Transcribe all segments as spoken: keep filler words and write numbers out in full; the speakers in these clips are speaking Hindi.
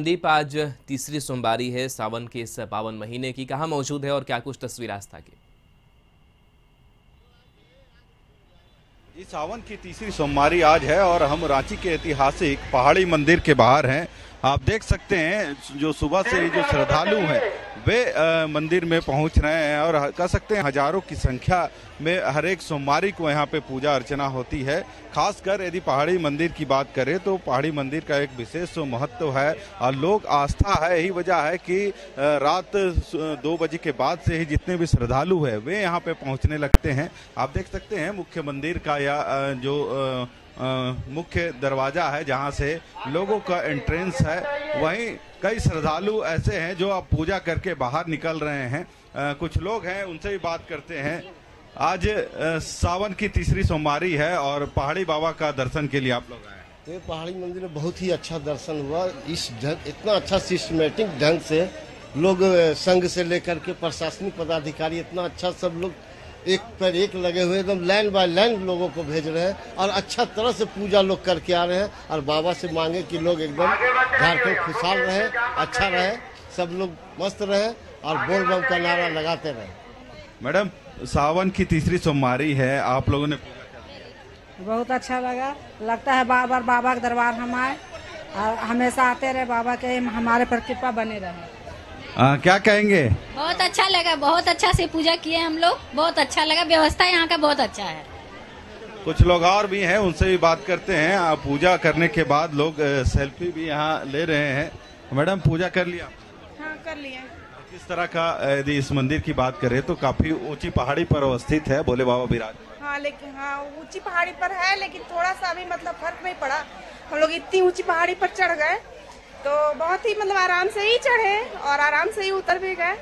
संदीप, आज तीसरी सोमवारी है सावन के इस पावन महीने की, कहाँ मौजूद है और क्या कुछ तस्वीर आस्था की? जी, सावन की तीसरी सोमवारी आज है और हम रांची के ऐतिहासिक पहाड़ी मंदिर के बाहर हैं। आप देख सकते हैं जो सुबह से जो श्रद्धालु हैं वे आ, मंदिर में पहुंच रहे हैं और कह सकते हैं हजारों की संख्या में हर एक सोमवारी को यहां पे पूजा अर्चना होती है। खासकर यदि पहाड़ी मंदिर की बात करें तो पहाड़ी मंदिर का एक विशेष महत्व है और लोग आस्था है। यही वजह है कि रात दो बजे के बाद से ही जितने भी श्रद्धालु हैं वे यहाँ पे पहुँचने लगते हैं। आप देख सकते हैं मुख्य मंदिर का या जो मुख्य दरवाज़ा है जहां से लोगों का एंट्रेंस है, वहीं कई श्रद्धालु ऐसे हैं जो अब पूजा करके बाहर निकल रहे हैं। आ, कुछ लोग हैं, उनसे भी बात करते हैं। आज आ, सावन की तीसरी सोमवारी है और पहाड़ी बाबा का दर्शन के लिए आप लोग आए हैं। तो पहाड़ी मंदिर में बहुत ही अच्छा दर्शन हुआ। इस ढंग इतना अच्छा सिस्टमेटिक ढंग से लोग संघ से लेकर के प्रशासनिक पदाधिकारी इतना अच्छा सब लोग एक पर एक लगे हुए एकदम लाइन बाय लाइन लोगों को भेज रहे हैं और अच्छा तरह से पूजा लोग करके आ रहे हैं और बाबा से मांगे कि लोग एकदम झारखंड खुशहाल रहे, अच्छा रहे, सब लोग मस्त रहे और बोल बम का नारा लगाते रहे। मैडम, सावन की तीसरी सोमवारी है, आप लोगों ने पूजा कर? बहुत अच्छा लगा, लगता है बार बार बाबा के दरबार हम आए और हमेशा आते रहे, बाबा के हमारे पर कृपा बने रहे। आ, क्या कहेंगे? बहुत अच्छा लगा, बहुत अच्छा से पूजा किए हम लोग, बहुत अच्छा लगा। व्यवस्था यहाँ का बहुत अच्छा है। कुछ लोग और भी हैं, उनसे भी बात करते हैं। पूजा करने के बाद लोग सेल्फी भी यहाँ ले रहे हैं। मैडम, पूजा कर लिया? हाँ, कर लिया। किस तरह का, यदि इस मंदिर की बात करें तो काफी ऊंची पहाड़ी पर अवस्थित है भोले बाबा विराज। हाँ, लेकिन हाँ ऊंची पहाड़ी पर है, लेकिन थोड़ा सा भी मतलब फर्क नहीं पड़ा। हम लोग इतनी ऊंची पहाड़ी पर चढ़ गए तो बहुत ही मतलब आराम से ही चढ़े और आराम से ही उतर भी गए।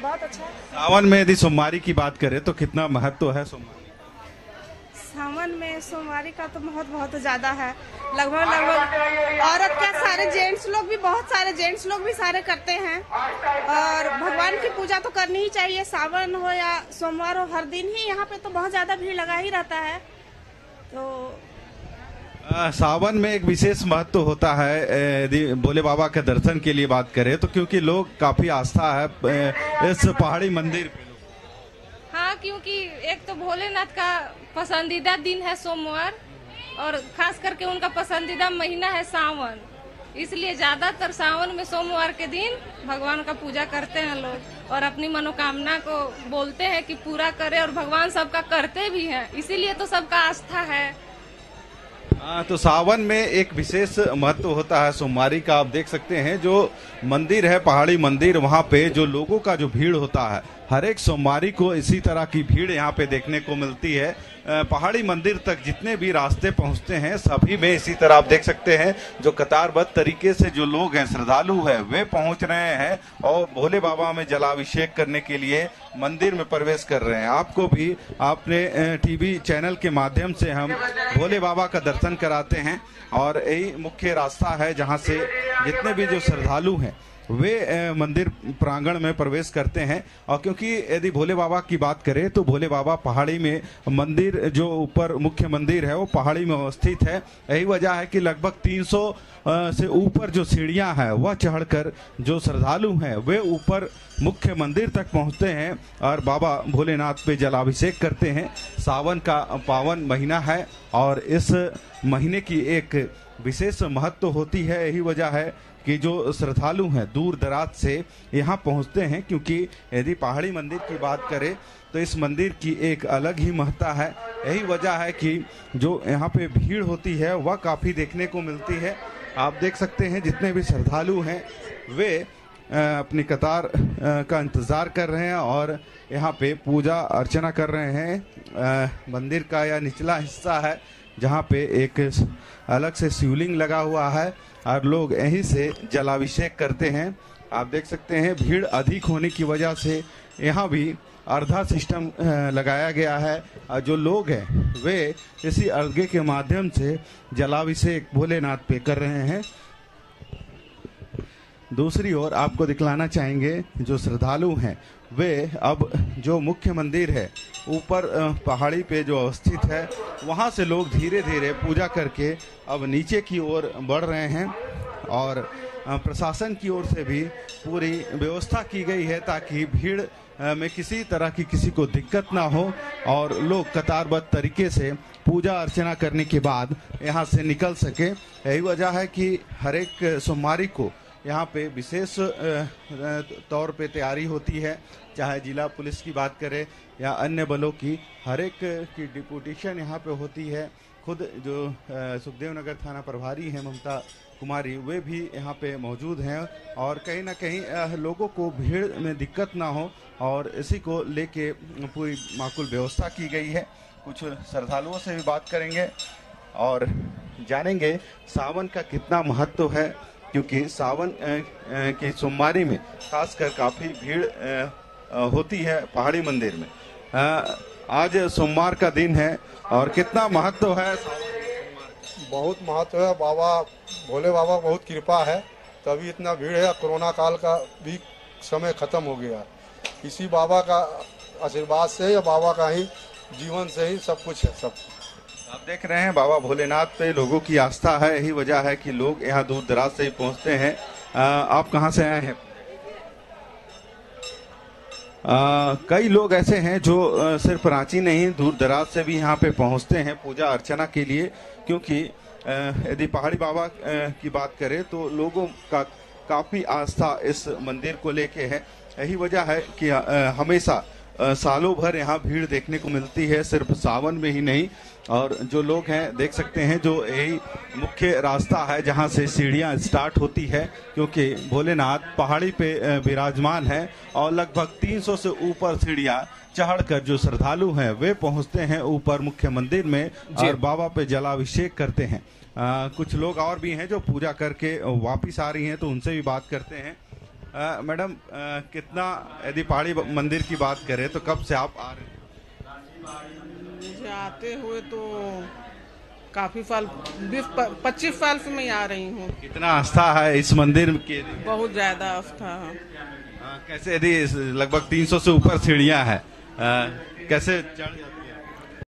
बहुत अच्छा। सावन में यदि सोमवारी की बात करें तो कितना महत्व है सोमवारी? सावन में सोमवारी का तो बहुत बहुत ज्यादा है। लगभग लगभग औरत का सारे जेंट्स लोग भी बहुत सारे जेंट्स लोग भी सारे करते हैं और भगवान की पूजा तो करनी ही चाहिए। सावन हो या सोमवार हो, हर दिन ही यहाँ पे तो बहुत ज्यादा भीड़ लगा ही रहता है। तो आ, सावन में एक विशेष महत्व होता है यदि भोले बाबा के दर्शन के लिए बात करें तो, क्योंकि लोग काफी आस्था है इस पहाड़ी मंदिर पे। हाँ, क्योंकि एक तो भोलेनाथ का पसंदीदा दिन है सोमवार और खास करके उनका पसंदीदा महीना है सावन, इसलिए ज्यादातर सावन में सोमवार के दिन भगवान का पूजा करते हैं लोग और अपनी मनोकामना को बोलते हैं कि पूरा करे और भगवान सबका करते भी है, इसीलिए तो सबका आस्था है। आ, तो सावन में एक विशेष महत्व होता है सोमवारी का। आप देख सकते हैं जो मंदिर है पहाड़ी मंदिर, वहाँ पे जो लोगों का जो भीड़ होता है हर एक सोमवारी को इसी तरह की भीड़ यहाँ पे देखने को मिलती है। पहाड़ी मंदिर तक जितने भी रास्ते पहुँचते हैं सभी में इसी तरह आप देख सकते हैं जो कतारबद्ध तरीके से जो लोग हैं श्रद्धालु हैं वे पहुँच रहे हैं और भोले बाबा में जलाभिषेक करने के लिए मंदिर में प्रवेश कर रहे हैं। आपको भी आपने टीवी चैनल के माध्यम से हम भोले बाबा का दर्शन कराते हैं और यही मुख्य रास्ता है जहाँ से जितने भी जो श्रद्धालु हैं वे मंदिर प्रांगण में प्रवेश करते हैं। और क्योंकि यदि भोले बाबा की बात करें तो भोले बाबा पहाड़ी में मंदिर जो ऊपर मुख्य मंदिर है वो पहाड़ी में अवस्थित है। यही वजह है कि लगभग तीन सौ से ऊपर जो सीढ़ियां हैं वह चढ़कर जो श्रद्धालु हैं वे ऊपर मुख्य मंदिर तक पहुंचते हैं और बाबा भोलेनाथ पे जलाभिषेक करते हैं। सावन का पावन महीना है और इस महीने की एक विशेष महत्व होती है। यही वजह है कि जो श्रद्धालु हैं दूर दराज से यहाँ पहुँचते हैं, क्योंकि यदि पहाड़ी मंदिर की बात करें तो इस मंदिर की एक अलग ही महत्ता है। यही वजह है कि जो यहाँ पे भीड़ होती है वह काफ़ी देखने को मिलती है। आप देख सकते हैं जितने भी श्रद्धालु हैं वे अपनी कतार का इंतज़ार कर रहे हैं और यहाँ पे पूजा अर्चना कर रहे हैं। मंदिर का यह निचला हिस्सा है जहाँ पे एक अलग से शिवलिंग लगा हुआ है और लोग यहीं से जलाभिषेक करते हैं। आप देख सकते हैं भीड़ अधिक होने की वजह से यहाँ भी अर्घा सिस्टम लगाया गया है और जो लोग हैं वे इसी अर्घे के माध्यम से जलाभिषेक भोलेनाथ पे कर रहे हैं। दूसरी ओर आपको दिखलाना चाहेंगे जो श्रद्धालु हैं वे अब जो मुख्य मंदिर है ऊपर पहाड़ी पे जो अवस्थित है वहाँ से लोग धीरे धीरे पूजा करके अब नीचे की ओर बढ़ रहे हैं और प्रशासन की ओर से भी पूरी व्यवस्था की गई है ताकि भीड़ में किसी तरह की किसी को दिक्कत ना हो और लोग कतारबद्ध तरीके से पूजा अर्चना करने के बाद यहाँ से निकल सके। यही वजह है कि हर एक सोमवारी को यहाँ पे विशेष तौर पे तैयारी होती है, चाहे जिला पुलिस की बात करें या अन्य बलों की, हर एक की डिप्यूटेशन यहाँ पे होती है। खुद जो सुखदेव नगर थाना प्रभारी हैं ममता कुमारी, वे भी यहाँ पे मौजूद हैं और कहीं ना कहीं लोगों को भीड़ में दिक्कत ना हो और इसी को लेके पूरी माकूल व्यवस्था की गई है। कुछ श्रद्धालुओं से भी बात करेंगे और जानेंगे सावन का कितना महत्व है, क्योंकि सावन के सोमवारी में खासकर काफ़ी भीड़ होती है पहाड़ी मंदिर में। आज सोमवार का दिन है और कितना महत्व है? बहुत महत्व है, बाबा भोले बाबा बहुत कृपा है तभी इतना भीड़ है। कोरोना काल का भी समय खत्म हो गया, इसी बाबा का आशीर्वाद से या बाबा का ही जीवन से ही सब कुछ है। सब आप देख रहे हैं बाबा भोलेनाथ पे लोगों की आस्था है, यही वजह है कि लोग यहाँ दूर दराज से ही पहुँचते हैं। आप कहाँ से आए हैं? आ, कई लोग ऐसे हैं जो आ, सिर्फ रांची नहीं दूर दराज से भी यहाँ पे पहुँचते हैं पूजा अर्चना के लिए, क्योंकि यदि पहाड़ी बाबा आ, की बात करें तो लोगों का काफ़ी आस्था इस मंदिर को लेके है। यही वजह है कि आ, हमेशा आ, सालों भर यहाँ भीड़ देखने को मिलती है, सिर्फ सावन में ही नहीं। और जो लोग हैं देख सकते हैं, जो यही मुख्य रास्ता है जहां से सीढ़ियां स्टार्ट होती है, क्योंकि भोलेनाथ पहाड़ी पे विराजमान है और लगभग तीन सौ से ऊपर सीढ़ियां चढ़कर जो श्रद्धालु हैं वे पहुंचते हैं ऊपर मुख्य मंदिर में और बाबा पे जलाभिषेक करते हैं। आ, कुछ लोग और भी हैं जो पूजा करके वापिस आ रही हैं, तो उनसे भी बात करते हैं। आ, मैडम आ, कितना यदि पहाड़ी मंदिर की बात करें तो कब से आप आ रहे हैं? मुझे आते हुए तो काफी साल, पच्चीस साल से मैं आ रही हूँ। कितना आस्था है इस मंदिर के? बहुत ज्यादा आस्था है। आ, कैसे यदि लगभग तीन सौ से ऊपर सीढ़ियाँ हैं, कैसे चढ़